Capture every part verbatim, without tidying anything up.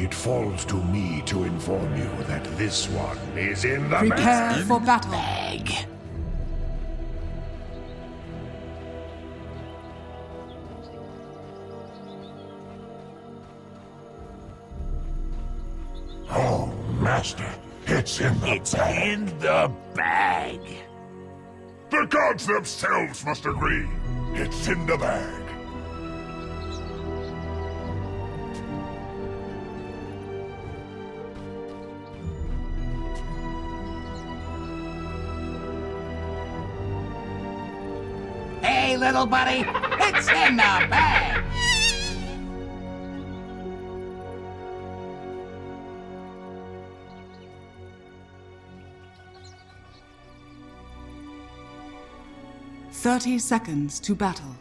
It falls to me to inform you that this one is in the bag. Prepare for battle. Bag. Oh, Master, it's in the it's bag. It's in the bag. The gods themselves must agree. It's in the bag. Hey, little buddy, it's in the bag. Thirty seconds to battle.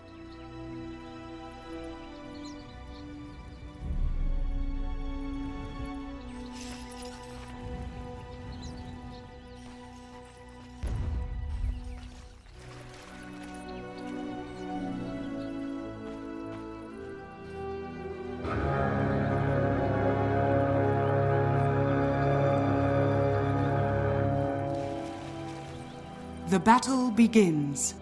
The battle begins.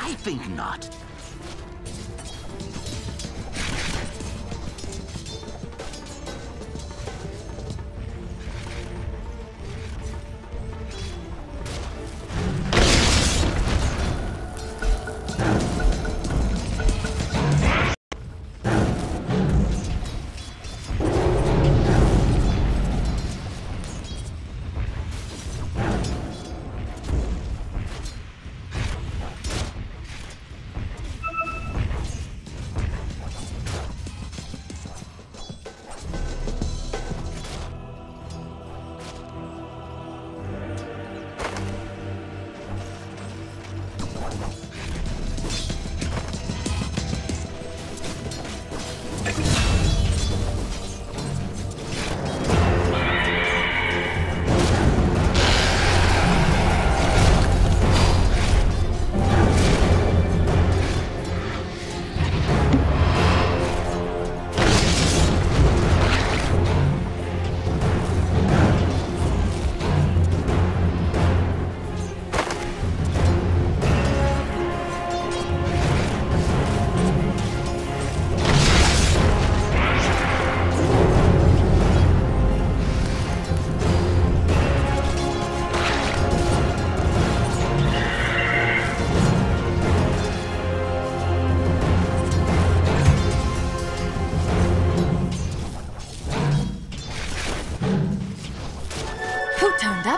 I think not.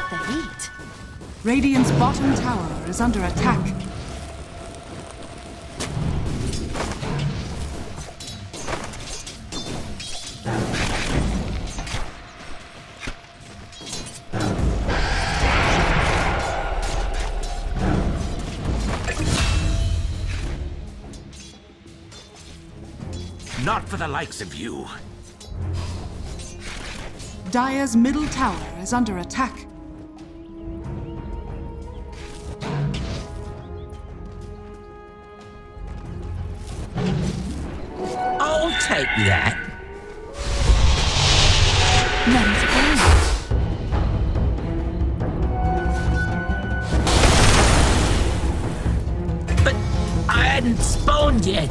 up the heat. Radiant's bottom tower is under attack. Not for the likes of you. Dire's middle tower is under attack. I'll take that. But I hadn't spawned yet.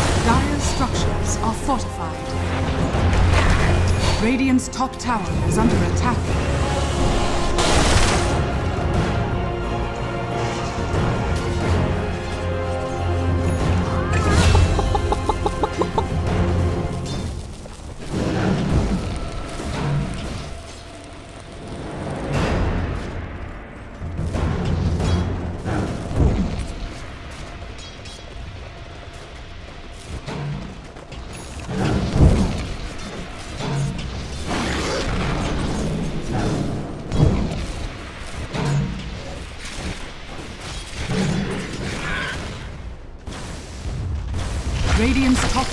Dire's structures are fortified. Radiant's top tower is under attack. Radiant's top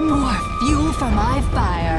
More fuel for my fire.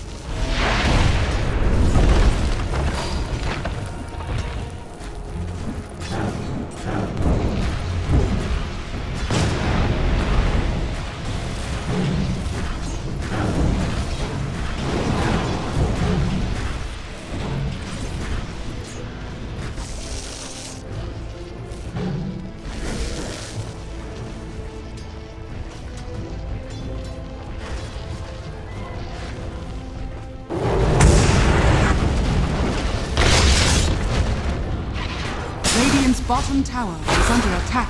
No. bottom tower is under attack.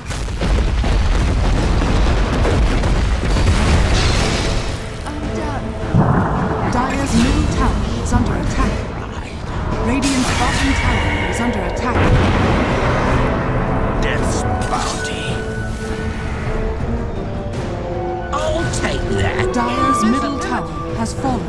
I'm done. Dire's middle tower is under attack. Radiant's bottom tower is under attack. Death's bounty. I'll take that. Dire's middle tower has fallen.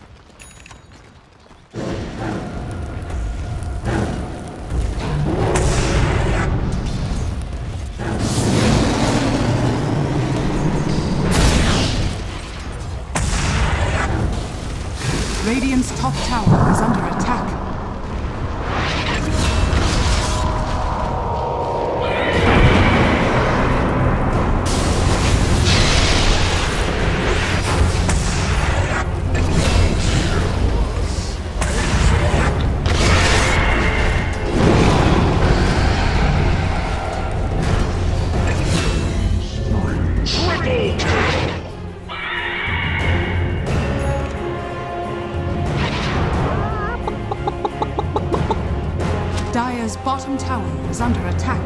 top tower is under attack. Radiant's top tower is under attack. Dire's bottom tower is under attack.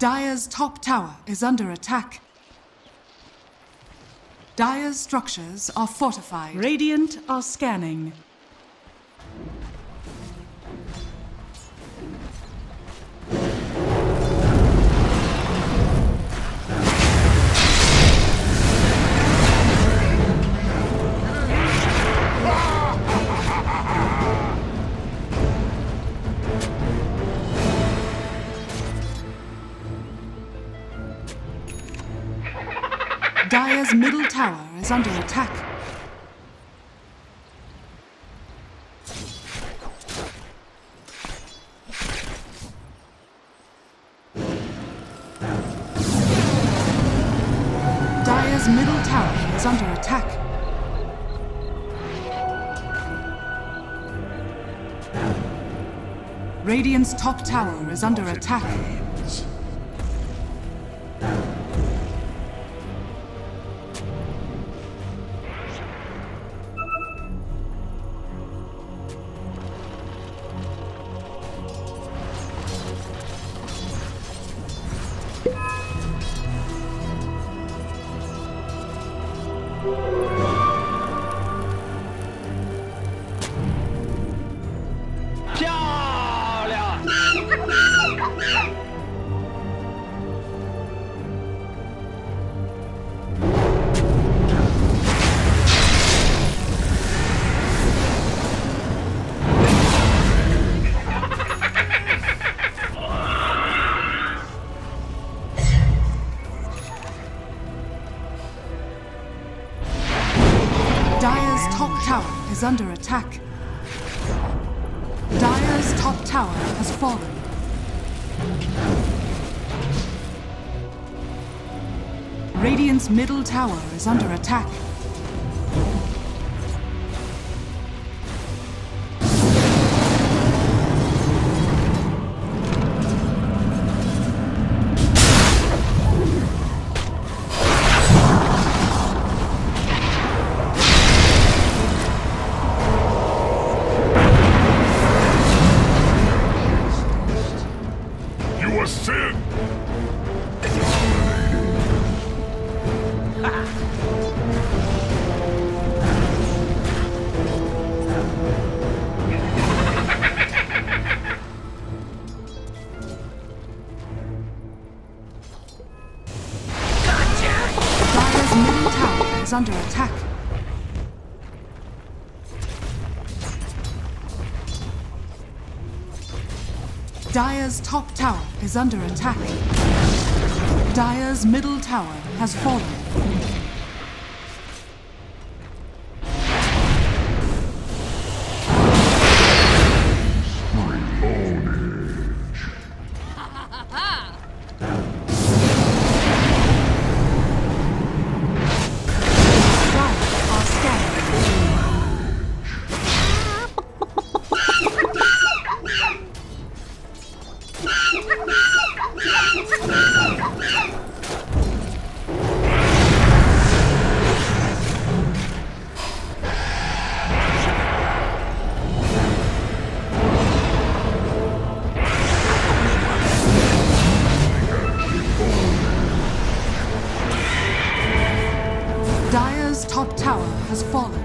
Dire's top tower is under attack. Dire's structures are fortified. Radiant are scanning. Dyer's middle tower is under attack. Dyer's middle tower is under attack. Radiant's top tower is under attack. Is under attack. Dyer's top tower has fallen. Radiant's middle tower is under attack. Under attack. Dyer's top tower is under attack. Dyer's middle tower has fallen. Dyer's top tower has fallen.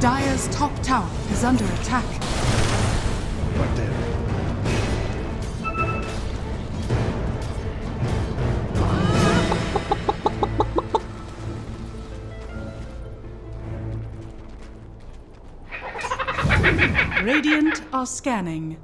Dyer's top tower is under attack. Right there. Radiant are scanning.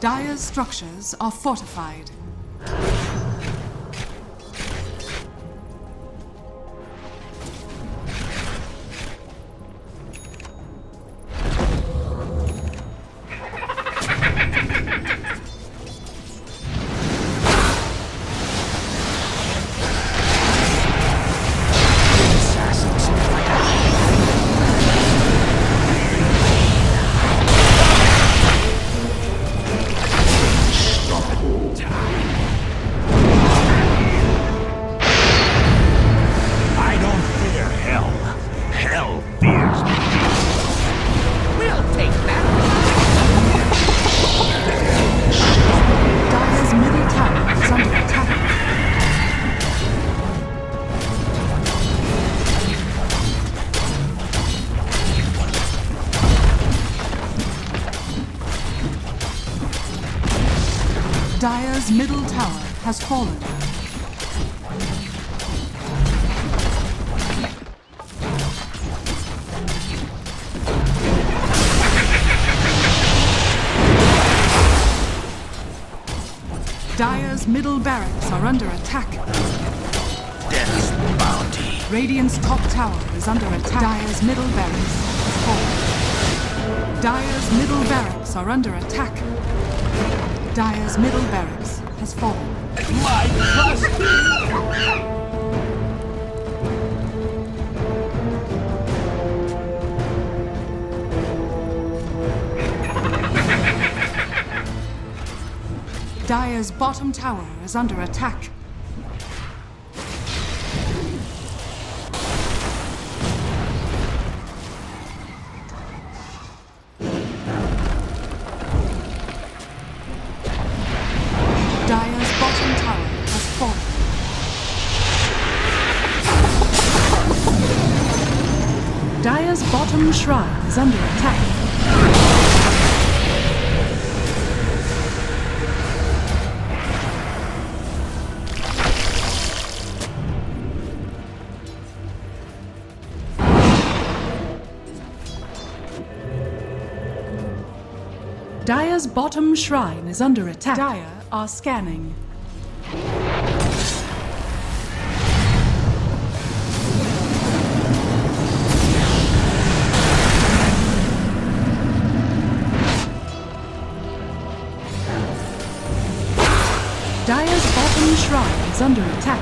Dyer's structures are fortified. Dire's middle tower has fallen. Dire's middle barracks are under attack. Death's bounty. Radiant's top tower is under attack. Dire's middle barracks has fallen. Dire's middle barracks are under attack. Dire's middle barracks has fallen. My trust! Dire's bottom tower is under attack. Dire's bottom tower has fallen. Dire's bottom shrine is under attack. Dire's bottom shrine is under attack. Dire are scanning. Dire's bottom shrine is under attack.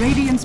Radiant's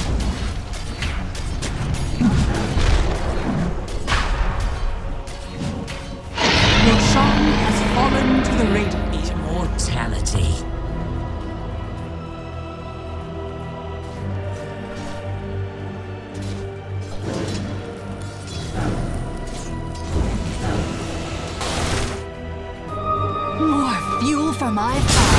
Roshan has fallen to the Radiant. Immortality. More fuel for my fire.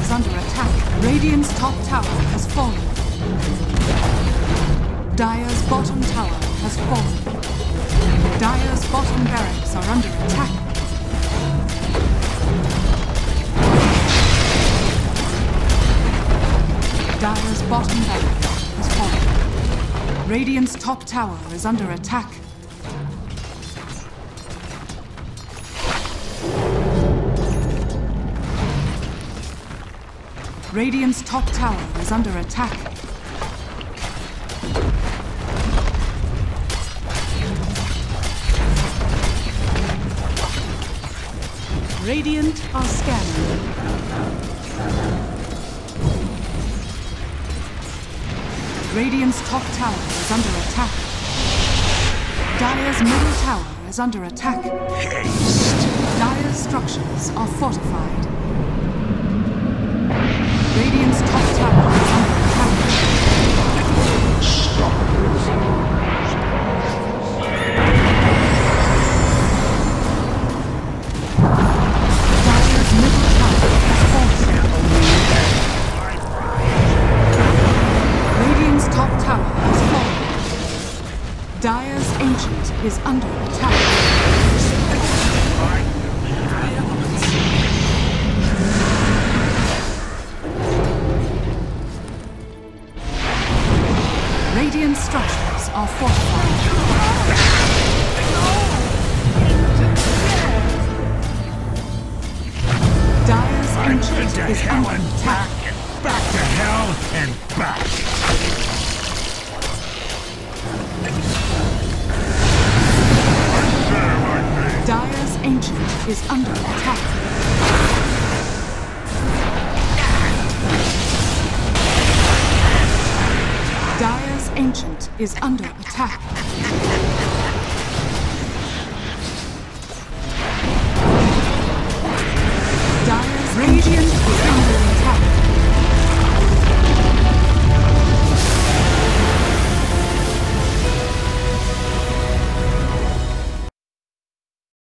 is under attack. Radiant's top tower has fallen. Dire's bottom tower has fallen. Dire's bottom barracks are under attack. Dire's bottom barracks has fallen. Radiant's top tower is under attack. Radiant's top tower is under attack. Radiant are scanning. Radiant's top tower is under attack. Dire's middle tower is under attack. Dire's structures are fortified. Radiant's top tower is under attack. Dire's middle tower has fallen. Radiant's top tower has fallen. Dire's ancient is under attack. Radiant structures are fortified. Dire's ancient is under attack. Back to hell and back. Dire's ancient is under attack. Dire's ancient is under attack.